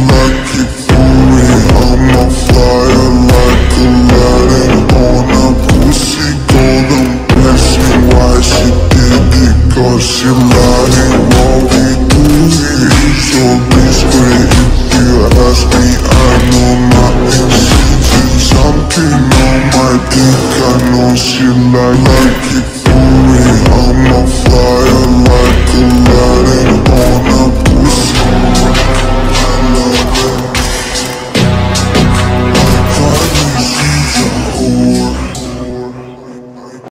luck.